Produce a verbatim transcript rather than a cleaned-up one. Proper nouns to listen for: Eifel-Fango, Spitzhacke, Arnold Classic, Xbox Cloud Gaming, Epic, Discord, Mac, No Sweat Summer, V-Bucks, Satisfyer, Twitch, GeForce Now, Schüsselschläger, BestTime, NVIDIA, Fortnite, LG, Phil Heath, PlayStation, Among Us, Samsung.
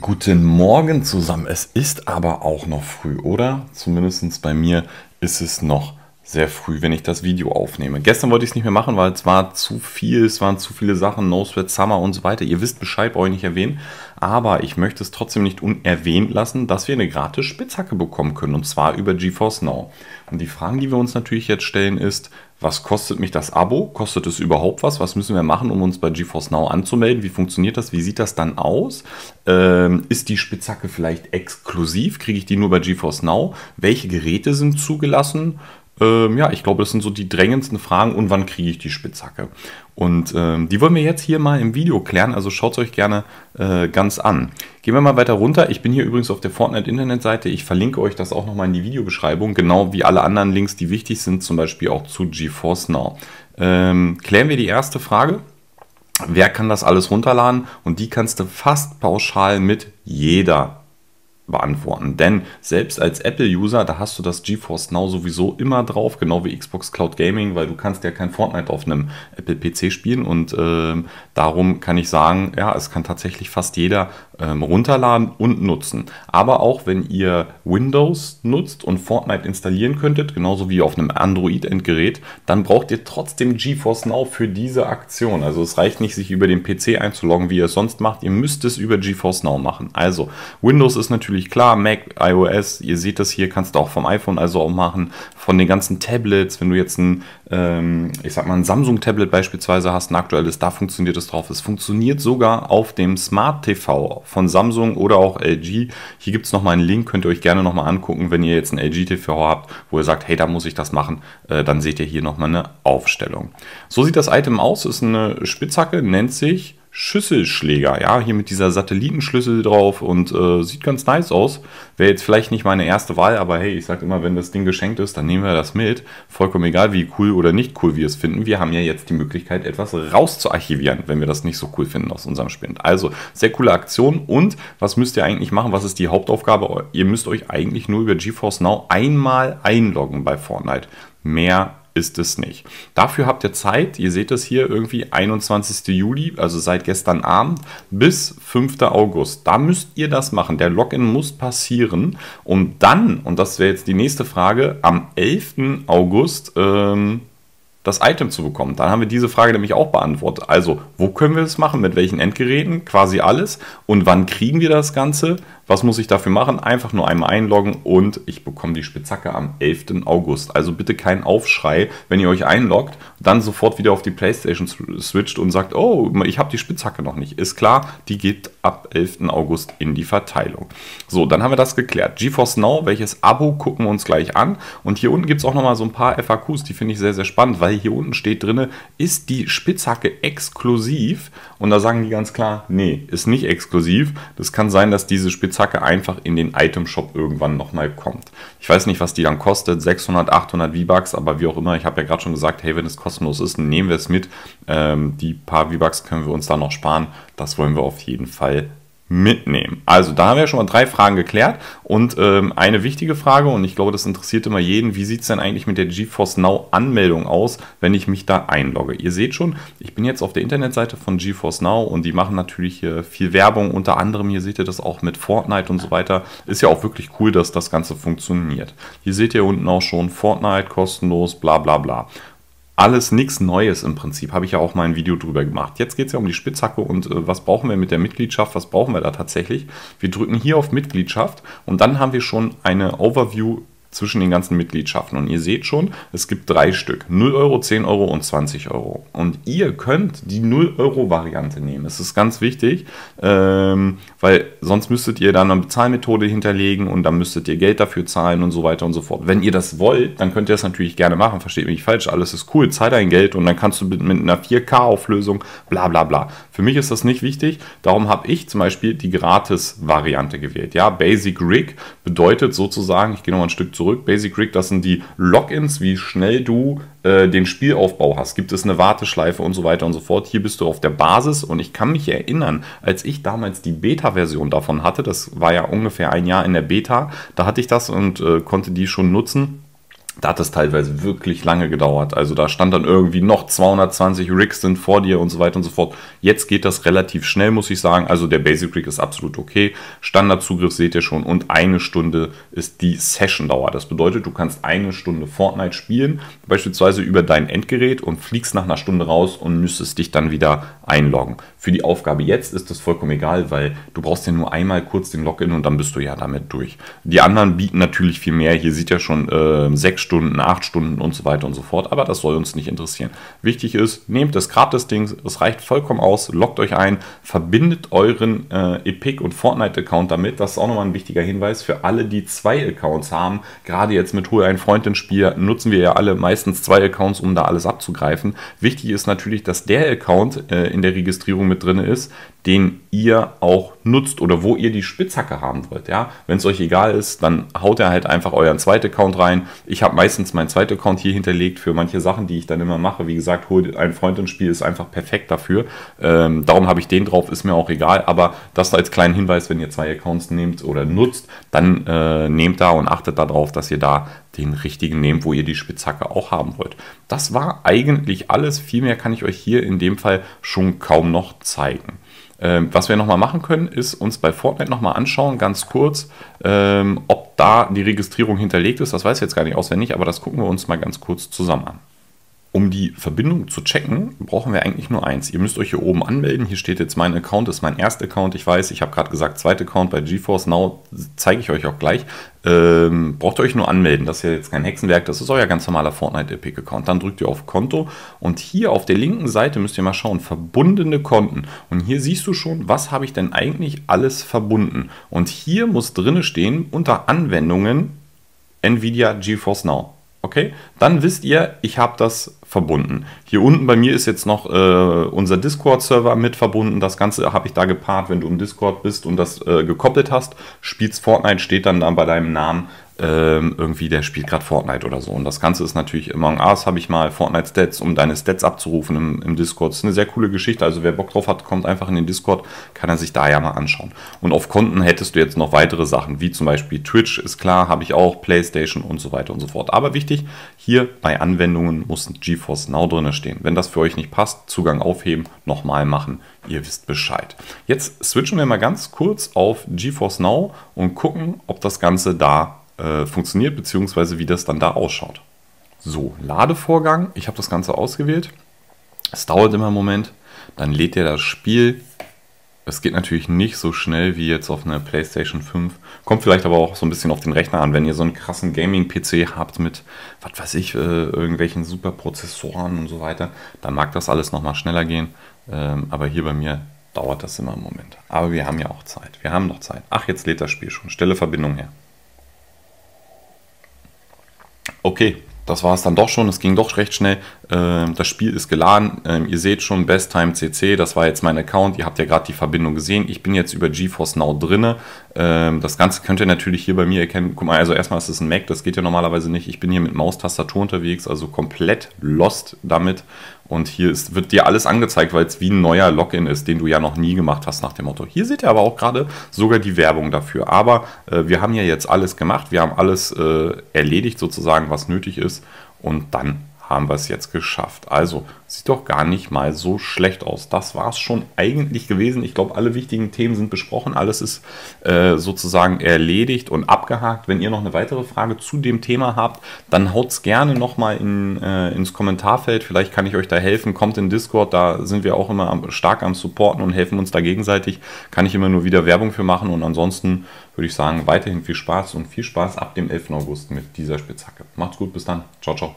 Guten Morgen zusammen. Es ist aber auch noch früh, oder? Zumindest bei mir ist es noch sehr früh, wenn ich das Video aufnehme. Gestern wollte ich es nicht mehr machen, weil es war zu viel, es waren zu viele Sachen, No Sweat Summer und so weiter. Ihr wisst Bescheid, brauche ich nicht erwähnen. Aber ich möchte es trotzdem nicht unerwähnt lassen, dass wir eine gratis Spitzhacke bekommen können, und zwar über GeForce Now. Und die Fragen, die wir uns natürlich jetzt stellen, ist: Was kostet mich das Abo? Kostet es überhaupt was? Was müssen wir machen, um uns bei GeForce Now anzumelden? Wie funktioniert das? Wie sieht das dann aus? Ähm, ist die Spitzhacke vielleicht exklusiv? Kriege ich die nur bei GeForce Now? Welche Geräte sind zugelassen? Ähm, ja, ich glaube, das sind so die drängendsten Fragen. Und wann kriege ich die Spitzhacke? Und ähm, die wollen wir jetzt hier mal im Video klären. Also schaut es euch gerne äh, ganz an. Gehen wir mal weiter runter. Ich bin hier übrigens auf der Fortnite-Internetseite. Ich verlinke euch das auch nochmal in die Videobeschreibung, genau wie alle anderen Links, die wichtig sind, zum Beispiel auch zu GeForce Now. Ähm, klären wir die erste Frage. Wer kann das alles runterladen? Und die kannst du fast pauschal mit jeder beantworten, denn selbst als Apple-User, da hast du das GeForce Now sowieso immer drauf, genau wie Xbox Cloud Gaming, weil du kannst ja kein Fortnite auf einem Apple-P C spielen, und äh, darum kann ich sagen, ja, es kann tatsächlich fast jeder ähm, runterladen und nutzen. Aber auch wenn ihr Windows nutzt und Fortnite installieren könntet, genauso wie auf einem Android-Endgerät, dann braucht ihr trotzdem GeForce Now für diese Aktion. Also es reicht nicht, sich über den P C einzuloggen, wie ihr es sonst macht, ihr müsst es über GeForce Now machen. Also Windows ist natürlich klar, Mac, iOS, ihr seht das hier, kannst du auch vom iPhone also auch machen, von den ganzen Tablets, wenn du jetzt ein, ähm, ich sag mal ein Samsung-Tablet beispielsweise hast, ein aktuelles, da funktioniert es drauf. Es funktioniert sogar auf dem Smart T V von Samsung oder auch L G. Hier gibt es nochmal einen Link, könnt ihr euch gerne nochmal angucken, wenn ihr jetzt ein L G-T V habt, wo ihr sagt, hey, da muss ich das machen, äh, dann seht ihr hier nochmal eine Aufstellung. So sieht das Item aus, ist eine Spitzhacke, nennt sich Schüsselschläger, ja, hier mit dieser Satellitenschlüssel drauf, und äh, sieht ganz nice aus. Wäre jetzt vielleicht nicht meine erste Wahl, aber hey, ich sage immer, wenn das Ding geschenkt ist, dann nehmen wir das mit. Vollkommen egal, wie cool oder nicht cool wir es finden. Wir haben ja jetzt die Möglichkeit, etwas rauszuarchivieren, wenn wir das nicht so cool finden aus unserem Spind. Also, sehr coole Aktion. Und was müsst ihr eigentlich machen? Was ist die Hauptaufgabe? Ihr müsst euch eigentlich nur über GeForce Now einmal einloggen bei Fortnite. Mehr ist es nicht. Dafür habt ihr Zeit, ihr seht es hier irgendwie einundzwanzigsten Juli, also seit gestern Abend, bis fünften August. Da müsst ihr das machen, der Login muss passieren, um dann, und das wäre jetzt die nächste Frage, am elften August ähm, das Item zu bekommen. Dann haben wir diese Frage nämlich auch beantwortet. Also, wo können wir das machen, mit welchen Endgeräten, quasi alles, und wann kriegen wir das Ganze? Was muss ich dafür machen? Einfach nur einmal einloggen und ich bekomme die Spitzhacke am elften August. Also bitte kein Aufschrei, wenn ihr euch einloggt, dann sofort wieder auf die PlayStation switcht und sagt, oh, ich habe die Spitzhacke noch nicht. Ist klar, die geht ab elften August in die Verteilung. So, dann haben wir das geklärt. GeForce Now, welches Abo, gucken wir uns gleich an. Und hier unten gibt es auch nochmal so ein paar F A Qs, die finde ich sehr, sehr spannend, weil hier unten steht drin, ist die Spitzhacke exklusiv? Und da sagen die ganz klar, nee, ist nicht exklusiv. Das kann sein, dass diese Spitzhacke einfach in den Item-Shop irgendwann nochmal kommt. Ich weiß nicht, was die dann kostet, sechshundert, achthundert V-Bucks, aber wie auch immer, ich habe ja gerade schon gesagt, hey, wenn es kostenlos ist, nehmen wir es mit. Ähm, die paar V-Bucks können wir uns da noch sparen, das wollen wir auf jeden Fall mitnehmen. Also, da haben wir schon mal drei Fragen geklärt, und ähm, eine wichtige Frage, und ich glaube, das interessiert immer jeden: Wie sieht es denn eigentlich mit der GeForce Now Anmeldung aus, wenn ich mich da einlogge? Ihr seht schon, ich bin jetzt auf der Internetseite von GeForce Now, und die machen natürlich äh, viel Werbung, unter anderem, hier seht ihr das auch mit Fortnite und so weiter. Ist ja auch wirklich cool, dass das Ganze funktioniert. Hier seht ihr unten auch schon Fortnite kostenlos, bla bla bla. Alles nichts Neues im Prinzip, habe ich ja auch mal ein Video drüber gemacht. Jetzt geht es ja um die Spitzhacke, und äh, was brauchen wir mit der Mitgliedschaft, was brauchen wir da tatsächlich? Wir drücken hier auf Mitgliedschaft, und dann haben wir schon eine Overview zwischen den ganzen Mitgliedschaften. Und ihr seht schon, es gibt drei Stück. null Euro, zehn Euro und zwanzig Euro. Und ihr könnt die null Euro Variante nehmen. Das ist ganz wichtig, ähm, weil sonst müsstet ihr dann eine Bezahlmethode hinterlegen, und dann müsstet ihr Geld dafür zahlen und so weiter und so fort. Wenn ihr das wollt, dann könnt ihr das natürlich gerne machen. Versteht mich nicht falsch, alles ist cool, zahl dein Geld und dann kannst du mit, mit einer vier K Auflösung bla bla bla. Für mich ist das nicht wichtig. Darum habe ich zum Beispiel die Gratis-Variante gewählt. Ja, Basic Rig bedeutet sozusagen, ich gehe nochmal ein Stück zurück, Zurück. Basic Rig, das sind die Logins, wie schnell du äh, den Spielaufbau hast. Gibt es eine Warteschleife und so weiter und so fort. Hier bist du auf der Basis, und ich kann mich erinnern, als ich damals die Beta-Version davon hatte, das war ja ungefähr ein Jahr in der Beta, da hatte ich das und äh, konnte die schon nutzen. Da hat das teilweise wirklich lange gedauert. Also da stand dann irgendwie noch zweihundertzwanzig Rigs sind vor dir und so weiter und so fort. Jetzt geht das relativ schnell, muss ich sagen. Also der Basic Rig ist absolut okay. Standardzugriff seht ihr schon und eine Stunde ist die Session-Dauer. Das bedeutet, du kannst eine Stunde Fortnite spielen, beispielsweise über dein Endgerät und fliegst nach einer Stunde raus und müsstest dich dann wieder einloggen. Für die Aufgabe jetzt ist das vollkommen egal, weil du brauchst ja nur einmal kurz den Login und dann bist du ja damit durch. Die anderen bieten natürlich viel mehr. Hier seht ihr schon äh, sechs Stunden, acht Stunden und so weiter und so fort, aber das soll uns nicht interessieren. Wichtig ist, nehmt das Gratis-Ding, es reicht vollkommen aus, loggt euch ein, verbindet euren äh, Epic- und Fortnite-Account damit. Das ist auch nochmal ein wichtiger Hinweis für alle, die zwei Accounts haben. Gerade jetzt mit Hol einen Freund ins Spiel nutzen wir ja alle meistens zwei Accounts, um da alles abzugreifen. Wichtig ist natürlich, dass der Account äh, in der Registrierung mit drin ist, den ihr auch nutzt oder wo ihr die Spitzhacke haben wollt. Ja? Wenn es euch egal ist, dann haut ihr halt einfach euren zweiten Account rein. Ich habe meistens meinen zweiten Account hier hinterlegt für manche Sachen, die ich dann immer mache. Wie gesagt, holt einen Freund ins Spiel, ist einfach perfekt dafür. Ähm, darum habe ich den drauf, ist mir auch egal. Aber das als kleinen Hinweis, wenn ihr zwei Accounts nehmt oder nutzt, dann äh, nehmt da und achtet darauf, dass ihr da den richtigen nehmt, wo ihr die Spitzhacke auch haben wollt. Das war eigentlich alles. Viel mehr kann ich euch hier in dem Fall schon kaum noch zeigen. Was wir nochmal machen können, ist uns bei Fortnite nochmal anschauen, ganz kurz, ähm, ob da die Registrierung hinterlegt ist. Das weiß ich jetzt gar nicht auswendig, aber das gucken wir uns mal ganz kurz zusammen an. Um die Verbindung zu checken, brauchen wir eigentlich nur eins. Ihr müsst euch hier oben anmelden. Hier steht jetzt mein Account, ist mein erster Account. Ich weiß, ich habe gerade gesagt, zweiter Account bei GeForce Now, zeige ich euch auch gleich. Ähm, braucht ihr euch nur anmelden, das ist ja jetzt kein Hexenwerk, das ist euer ganz normaler Fortnite Epic Account. Dann drückt ihr auf Konto und hier auf der linken Seite müsst ihr mal schauen, verbundene Konten. Und hier siehst du schon, was habe ich denn eigentlich alles verbunden. Und hier muss drinne stehen, unter Anwendungen, NVIDIA GeForce Now. Okay, dann wisst ihr, ich habe das verbunden. Hier unten bei mir ist jetzt noch äh, unser Discord-Server mit verbunden. Das Ganze habe ich da gepaart, wenn du im Discord bist und das äh, gekoppelt hast. Spielst Fortnite, steht dann, dann bei deinem Namen ähm, irgendwie, der spielt gerade Fortnite oder so. Und das Ganze ist natürlich Among Us, habe ich mal Fortnite Stats, um deine Stats abzurufen im, im Discord. Das ist eine sehr coole Geschichte. Also wer Bock drauf hat, kommt einfach in den Discord, kann er sich da ja mal anschauen. Und auf Konten hättest du jetzt noch weitere Sachen, wie zum Beispiel Twitch, ist klar, habe ich auch, PlayStation und so weiter und so fort. Aber wichtig, hier bei Anwendungen muss GeForce Now drin stehen. Wenn das für euch nicht passt, Zugang aufheben, nochmal machen. Ihr wisst Bescheid. Jetzt switchen wir mal ganz kurz auf GeForce Now und gucken, ob das Ganze da äh, funktioniert, beziehungsweise wie das dann da ausschaut. So, Ladevorgang. Ich habe das Ganze ausgewählt. Es dauert immer einen Moment. Dann lädt ihr das Spiel. Es geht natürlich nicht so schnell wie jetzt auf eine PlayStation fünf. Kommt vielleicht aber auch so ein bisschen auf den Rechner an, wenn ihr so einen krassen Gaming-P C habt mit, was weiß ich, äh, irgendwelchen Superprozessoren und so weiter. Dann mag das alles nochmal schneller gehen. Ähm, aber hier bei mir dauert das immer einen Moment. Aber wir haben ja auch Zeit. Wir haben noch Zeit. Ach, jetzt lädt das Spiel schon. Stelle Verbindung her. Okay. Das war es dann doch schon, es ging doch recht schnell. Das Spiel ist geladen, ihr seht schon, Best Time C C, das war jetzt mein Account, ihr habt ja gerade die Verbindung gesehen. Ich bin jetzt über GeForce Now drinne. Das Ganze könnt ihr natürlich hier bei mir erkennen. Guck mal, also erstmal ist es ein Mac, das geht ja normalerweise nicht. Ich bin hier mit Maustastatur unterwegs, also komplett lost damit. Und hier ist, wird dir alles angezeigt, weil es wie ein neuer Login ist, den du ja noch nie gemacht hast nach dem Motto. Hier seht ihr aber auch gerade sogar die Werbung dafür. Aber äh, wir haben ja jetzt alles gemacht, wir haben alles äh, erledigt sozusagen, was nötig ist. Und dann haben wir es jetzt geschafft. Also sieht doch gar nicht mal so schlecht aus. Das war es schon eigentlich gewesen. Ich glaube, alle wichtigen Themen sind besprochen. Alles ist äh, sozusagen erledigt und abgehakt. Wenn ihr noch eine weitere Frage zu dem Thema habt, dann haut es gerne nochmal in, äh, ins Kommentarfeld. Vielleicht kann ich euch da helfen. Kommt in Discord, da sind wir auch immer am, stark am Supporten und helfen uns da gegenseitig. Kann ich immer nur wieder Werbung für machen. Und ansonsten würde ich sagen, weiterhin viel Spaß und viel Spaß ab dem elften August mit dieser Spitzhacke. Macht's gut, bis dann. Ciao, ciao.